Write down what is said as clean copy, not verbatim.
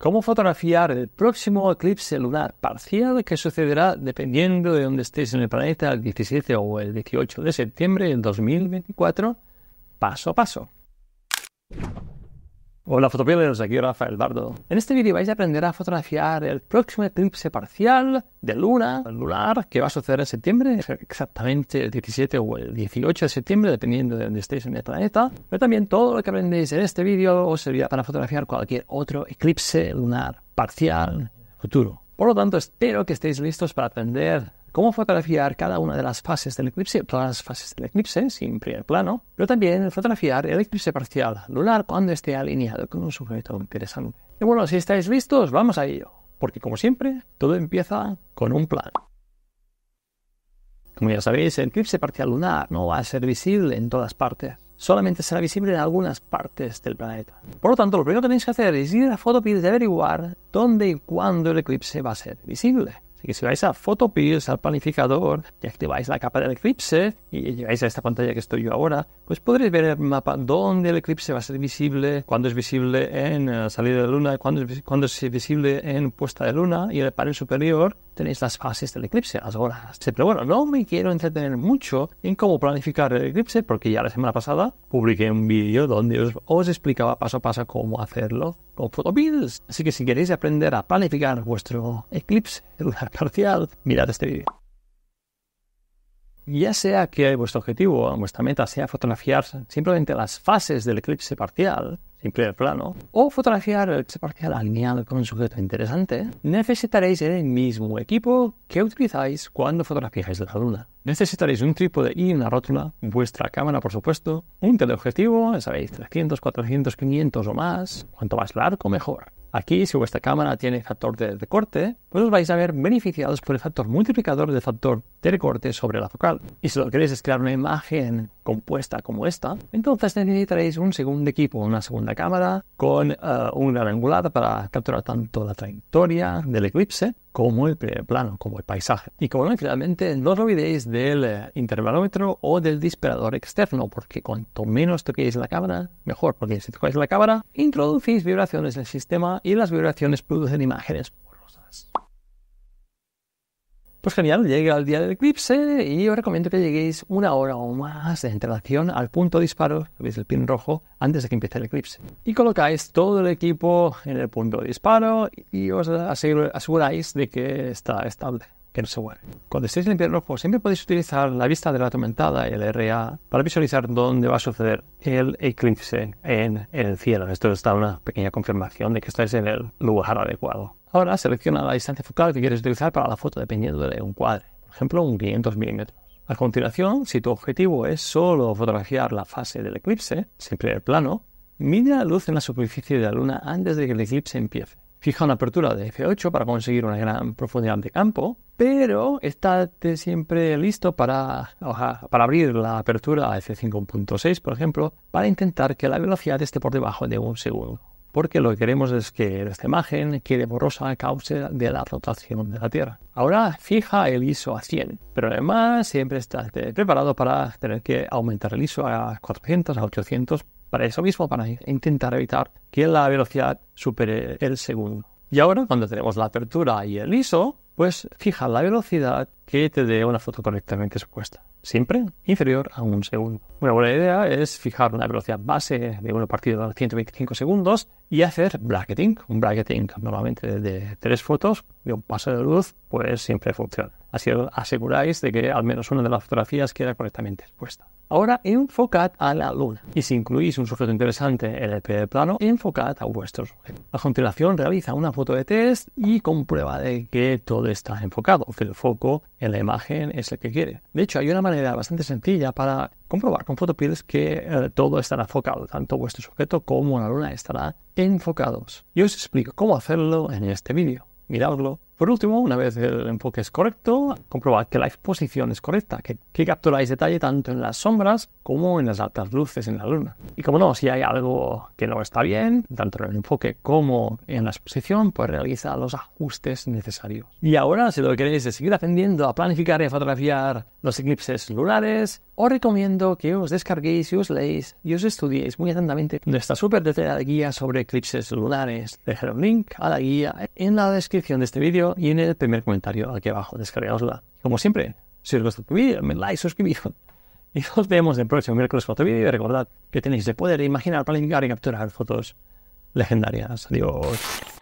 Cómo fotografiar el próximo eclipse lunar parcial que sucederá dependiendo de dónde estéis en el planeta el 17 o el 18 de septiembre del 2024, paso a paso. Hola fotopillers, aquí Rafael Bardo. En este vídeo vais a aprender a fotografiar el próximo eclipse parcial de luna lunar que va a suceder en septiembre, exactamente el 17 o el 18 de septiembre, dependiendo de dónde estéis en el planeta. Pero también todo lo que aprendéis en este vídeo os servirá para fotografiar cualquier otro eclipse lunar parcial futuro. Por lo tanto, espero que estéis listos para aprender cómo fotografiar cada una de las fases del eclipse, todas las fases del eclipse, sin primer plano, pero también fotografiar el eclipse parcial lunar cuando esté alineado con un sujeto interesante. Y bueno, si estáis listos, vamos a ello, porque como siempre, todo empieza con un plan. Como ya sabéis, el eclipse parcial lunar no va a ser visible en todas partes, solamente será visible en algunas partes del planeta. Por lo tanto, lo primero que tenéis que hacer es ir a PhotoPills y averiguar dónde y cuándo el eclipse va a ser visible. Así que si vais a PhotoPills, al planificador, y activáis la capa del eclipse, y llegáis a esta pantalla que estoy yo ahora, pues podréis ver el mapa donde el eclipse va a ser visible, cuándo es visible en salida de luna, cuándo es visible en puesta de luna, y en el panel superior tenéis las fases del eclipse, las horas. Pero bueno, no me quiero entretener mucho en cómo planificar el eclipse, porque ya la semana pasada publiqué un vídeo donde os explicaba paso a paso cómo hacerlo con PhotoPills. Así que si queréis aprender a planificar vuestro eclipse lunar parcial, mirad este vídeo. Ya sea que vuestro objetivo, vuestra meta sea fotografiar simplemente las fases del eclipse parcial, sin primer plano, o fotografiar el eclipse parcial alineado con un sujeto interesante, necesitaréis el mismo equipo que utilizáis cuando fotografiáis la luna. Necesitaréis un trípode y una rótula, vuestra cámara por supuesto, un teleobjetivo, ya sabéis, 300, 400, 500 o más, cuanto más largo mejor. Aquí, si vuestra cámara tiene factor de recorte, pues os vais a ver beneficiados por el factor multiplicador del factor de recorte sobre la focal. Y si lo que queréis es crear una imagen compuesta como esta, entonces necesitaréis un segundo equipo, una segunda cámara con un gran angular para capturar tanto la trayectoria del eclipse como el primer plano, como el paisaje. Y como no, finalmente no os olvidéis del intervalómetro o del disparador externo, porque cuanto menos toquéis la cámara, mejor, porque si tocáis la cámara, introducís vibraciones en el sistema y las vibraciones producen imágenes borrosas. Pues genial, llega el día del eclipse y os recomiendo que lleguéis una hora o más de antelación al punto de disparo, veis el pin rojo, antes de que empiece el eclipse. Y colocáis todo el equipo en el punto de disparo y os aseguráis de que está estable, que no se muere. Cuando estéis en el pin rojo siempre podéis utilizar la vista de la aumentada, el RA, para visualizar dónde va a suceder el eclipse en el cielo. Esto os da una pequeña confirmación de que estáis en el lugar adecuado. Ahora selecciona la distancia focal que quieres utilizar para la foto dependiendo de un cuadro, por ejemplo un 500 milímetros. A continuación, si tu objetivo es solo fotografiar la fase del eclipse, siempre el plano, mira la luz en la superficie de la luna antes de que el eclipse empiece. Fija una apertura de f8 para conseguir una gran profundidad de campo, pero estate siempre listo para abrir la apertura a f5.6, por ejemplo, para intentar que la velocidad esté por debajo de un segundo. Porque lo que queremos es que esta imagen quede borrosa a causa de la rotación de la Tierra. Ahora fija el ISO a 100, pero además siempre estás preparado para tener que aumentar el ISO a 400, a 800, para eso mismo, para intentar evitar que la velocidad supere el segundo. Y ahora, cuando tenemos la apertura y el ISO, pues fija la velocidad que te dé una foto correctamente expuesta, siempre inferior a un segundo. Una buena idea es fijar una velocidad base de 1/125 segundos y hacer bracketing. Un bracketing normalmente de 3 fotos de un paso de luz, pues siempre funciona. Así os aseguráis de que al menos una de las fotografías queda correctamente expuesta. Ahora enfocad a la luna y si incluís un sujeto interesante en el primer plano, enfocad a vuestro sujeto. A continuación realiza una foto de test y comprueba de que todo está enfocado, que el foco en la imagen es el que quiere. De hecho, hay una manera bastante sencilla para comprobar con PhotoPills que todo estará enfocado, tanto vuestro sujeto como la luna estarán enfocados. Yo os explico cómo hacerlo en este vídeo. Miradlo. Por último, una vez el enfoque es correcto, comprobad que la exposición es correcta, que capturáis detalle tanto en las sombras como en las altas luces en la luna. Y como no, si hay algo que no está bien, tanto en el enfoque como en la exposición, pues realiza los ajustes necesarios. Y ahora, si lo que queréis es seguir aprendiendo a planificar y a fotografiar los eclipses lunares, Os recomiendo que os descarguéis y os leéis y os estudiéis muy atentamente nuestra súper detallada guía sobre eclipses lunares. Dejad un link a la guía en la descripción de este vídeo y en el primer comentario aquí abajo. Descargaosla. Como siempre, si os gusta este vídeo, me like, suscribiros. Y nos vemos en el próximo miércoles con otro vídeo. Y recordad que tenéis el poder de imaginar, planificar y capturar fotos legendarias. Adiós.